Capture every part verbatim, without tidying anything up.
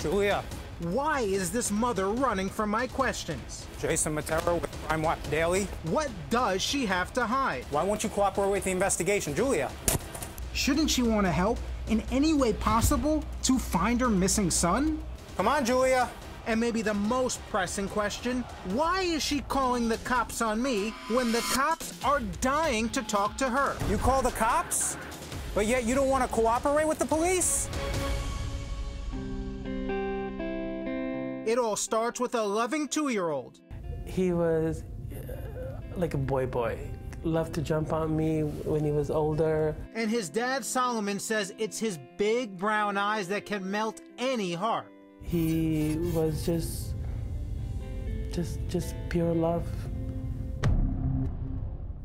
Julia. Why is this mother running from my questions? Jason Mattera with Crime Watch Daily. What does she have to hide? Why won't you cooperate with the investigation, Julia? Shouldn't she want to help in any way possible to find her missing son? Come on, Julia. And maybe the most pressing question, why is she calling the cops on me when the cops are dying to talk to her? You call the cops, but yet you don't want to cooperate with the police? It all starts with a loving two-year-old. He was uh, like a boy boy. Loved to jump on me when he was older. And his dad, Solomon, says it's his big brown eyes that can melt any heart. He was just, just, just pure love.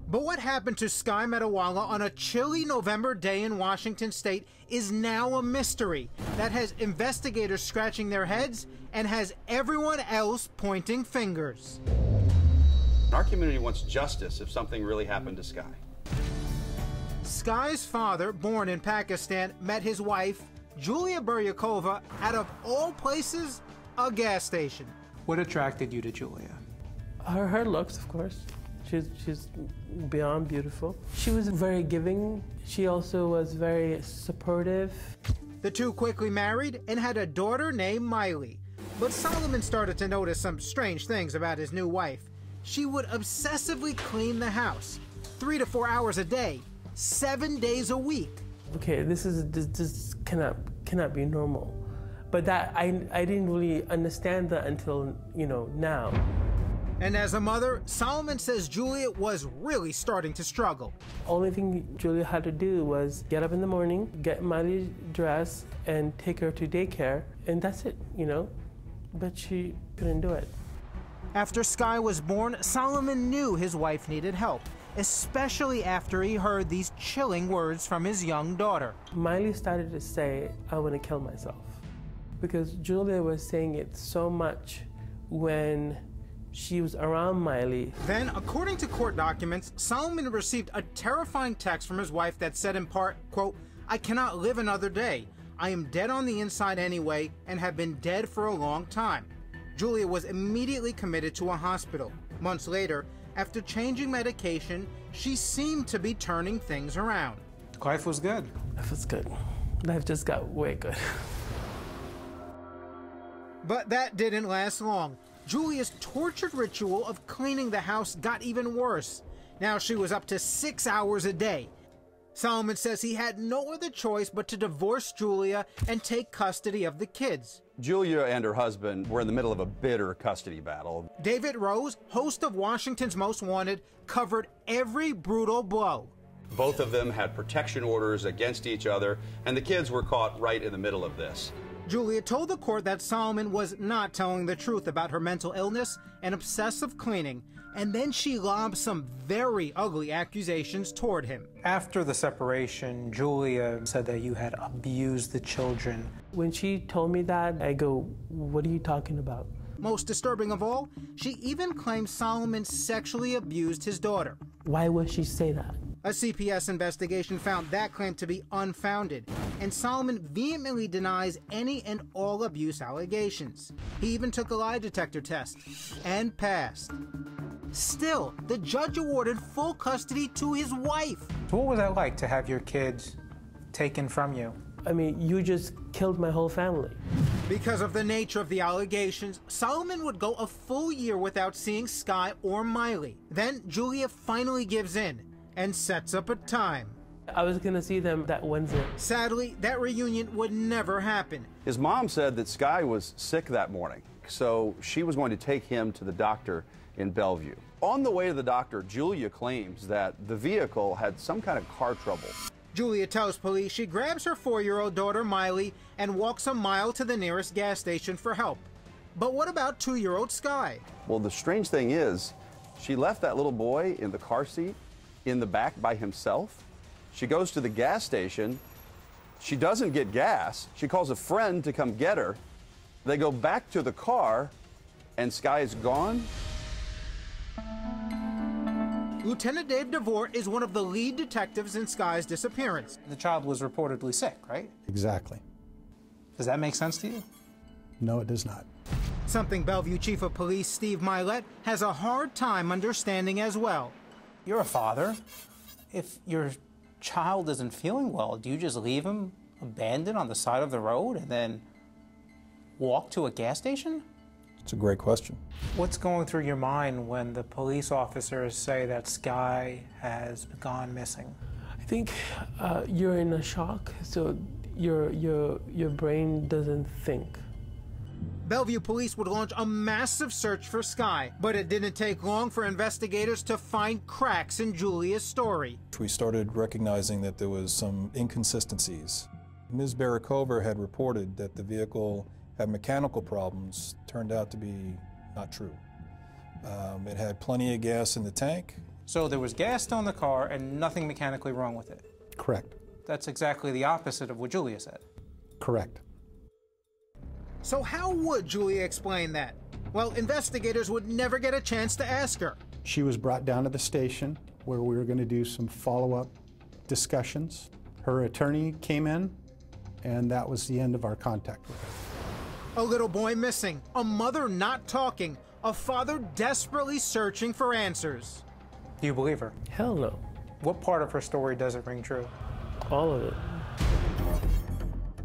But what happened to Sky Metalwala on a chilly November day in Washington state is now a mystery that has investigators scratching their heads and has everyone else pointing fingers. Our community wants justice if something really happened to Sky. Sky's father, born in Pakistan, met his wife, Julia Biryukova, out of all places, a gas station. What attracted you to Julia? Her, her looks, of course. She's, she's beyond beautiful. She was very giving. She also was very supportive. The two quickly married and had a daughter named Miley. But Solomon started to notice some strange things about his new wife. She would obsessively clean the house, three to four hours a day, seven days a week. Okay, this is this, this cannot cannot be normal. But that I I didn't really understand that until, you know, now. And as a mother, Solomon says Julia was really starting to struggle. Only thing Julia had to do was get up in the morning, get Miley dressed, and take her to daycare, and that's it, you know? But she couldn't do it. After Sky was born, Solomon knew his wife needed help, especially after he heard these chilling words from his young daughter. Miley started to say, I want to kill myself, because Julia was saying it so much when she was around Miley. Then, according to court documents, Solomon received a terrifying text from his wife that said in part, quote, I cannot live another day. I am dead on the inside anyway and have been dead for a long time. Julia was immediately committed to a hospital. Months later, after changing medication, she seemed to be turning things around. Life was good. Life was good. Life just got way good. But that didn't last long. Julia's tortured ritual of cleaning the house got even worse. Now she was up to six hours a day. Solomon says he had no other choice but to divorce Julia and take custody of the kids. Julia and her husband were in the middle of a bitter custody battle. David Rose, host of Washington's Most Wanted, covered every brutal blow. Both of them had protection orders against each other, and the kids were caught right in the middle of this. Julia told the court that Solomon was not telling the truth about her mental illness and obsessive cleaning, and then she lobbed some very ugly accusations toward him. After the separation, Julia said that you had abused the children. When she told me that, I go, what are you talking about? Most disturbing of all, she even claimed Solomon sexually abused his daughter. Why would she say that? A C P S investigation found that claim to be unfounded, and Solomon vehemently denies any and all abuse allegations. He even took a lie detector test and passed. Still, the judge awarded full custody to his wife. What was that like to have your kids taken from you? I mean, you just killed my whole family. Because of the nature of the allegations, Solomon would go a full year without seeing Sky or Miley. Then Julia finally gives in and sets up a time. I was gonna see them that Wednesday. Sadly, that reunion would never happen. His mom said that Sky was sick that morning, so she was going to take him to the doctor in Bellevue. On the way to the doctor, Julia claims that the vehicle had some kind of car trouble. Julia tells police she grabs her four-year-old daughter, Miley, and walks a mile to the nearest gas station for help. But what about two-year-old Sky? Well, the strange thing is, she left that little boy in the car seat in the back by himself. She goes to the gas station. She doesn't get gas. She calls a friend to come get her. They go back to the car, and Sky is gone. Lieutenant Dave DeVore is one of the lead detectives in Sky's disappearance. The child was reportedly sick, right? Exactly. Does that make sense to you? No, it does not. Something Bellevue Chief of Police Steve Milette has a hard time understanding as well. You're a father. If your child isn't feeling well, do you just leave him abandoned on the side of the road and then walk to a gas station? It's a great question. What's going through your mind when the police officers say that Sky has gone missing? I think uh, you're in a shock, so your, your, your brain doesn't think. Bellevue police would launch a massive search for Sky, but it didn't take long for investigators to find cracks in Julia's story. We started recognizing that there was some inconsistencies. Miz Biryukova had reported that the vehicle had mechanical problems. Turned out to be not true. Um, it had plenty of gas in the tank. So there was gas on the car and nothing mechanically wrong with it? Correct. That's exactly the opposite of what Julia said? Correct. So how would Julia explain that? Well, investigators would never get a chance to ask her. She was brought down to the station where we were going to do some follow-up discussions. Her attorney came in, and that was the end of our contact with her. A little boy missing, a mother not talking, a father desperately searching for answers. Do you believe her? Hell no. What part of her story doesn't ring true? All of it.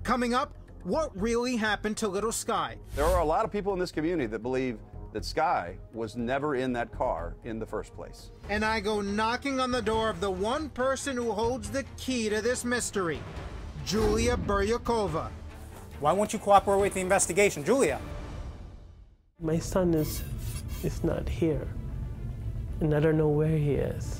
Coming up, what really happened to little Sky? There are a lot of people in this community that believe that Sky was never in that car in the first place. And I go knocking on the door of the one person who holds the key to this mystery, Julia Biryukova. Why won't you cooperate with the investigation, Julia? My son is, is not here, and I don't know where he is.